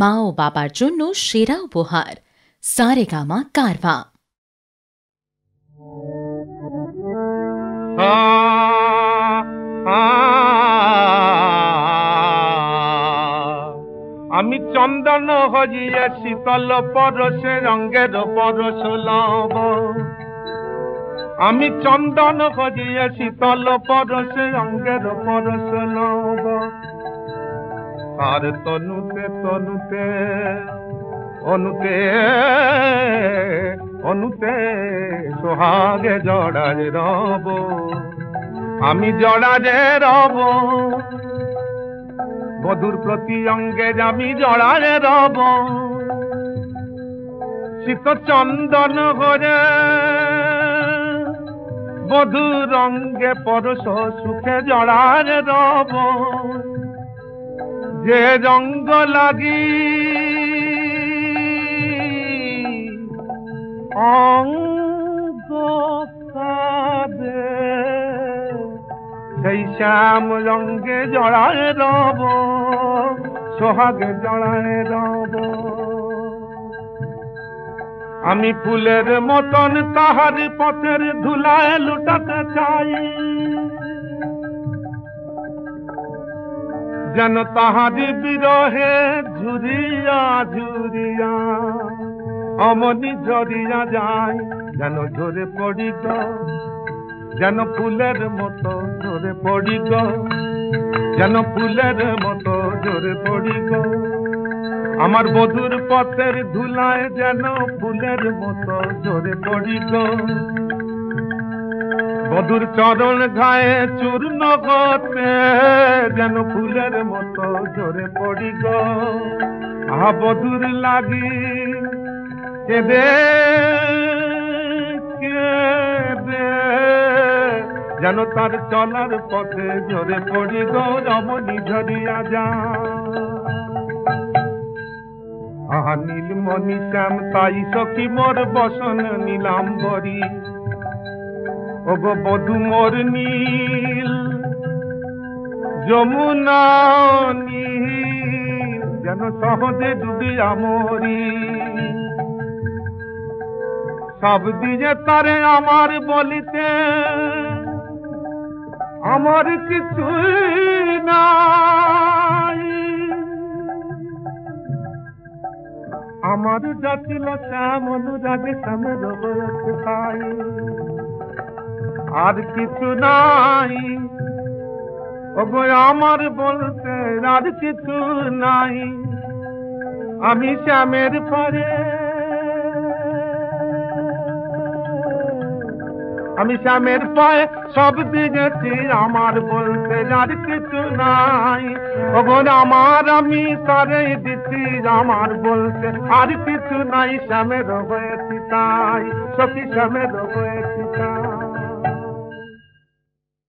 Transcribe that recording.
মা ও বাবার জন্য সেরা উপহার সারেগামা কারওয়া। আমি চন্দন হইয়ে শীতল পরশে রঙের পরশ লব, আমি চন্দন হইয়ে শীতল পরশে রঙের পরশ লব। আর তনুতে তনুতে অনুতে অনুতে সোহাগে জড়ায় রব, আমি জড়ায় রব। বধুর প্রতি অঙ্গে আমি জড়ায় রব। শীত চন্দন হরে বধুর অঙ্গে পরশ সুখে জড়ায় রব। যে রঙ্গ লাগি অঙ্গ কাঁদে সেই শ্যাম রঙ্গে জড়ায় রব, সোহাগে জড়ায় রব। আমি ফুলের মতন তাহার পথের ধুলায় লুটাতে চাই, যেন তাহারি বিরহে ঝুরিয়া ঝুরিয়া অমনি ঝরিয়া যায়, যেন ঝরে পড়ি গো, যেন ফুলের মতো ঝরে পড়ি গো, যেন ফুলের মতো ঝরে পড়ি গো। আমার বধুর পথের ধুলায় যেন ফুলের মতো ঝরে পড়ি গো। বধুর চরণ ঘায়ে চূর্ণ করতে যেন ফুলের মতো ঝরে পড়ি গো। আহা বধুর লাগি কেঁদে কেঁদে যেন তার চলার পথে ঝরে পড়ি গো, রমণী ঝরিয়া যা। আহা নীলমণি শ্যাম তাই সখী মোর বসন নীলাম্বরী, ওগো বধু মোর নীল যমুনা নীল যেন সহজে ডুবিয়া মরি। সব দিয়ে তারে আমার বলিতে আমার কিছুই নাই, আমার জাতিল শ্যাম অনুরাগে শ্যামের তাই আর কিছু নাই। ওগো আমার বলতে আর কিছু নাই, আমি শ্যামের পরে, আমি শ্যামের পায়ে সব দিয়েছি, আমার বলতে আর কিছু নাই। ওগো আমার আমি তারে দিচ্ছি, আমার বলতে আর কিছু নাই, শ্যামের হয়েছি তাই সখী শ্যামের হয়েছি তাই।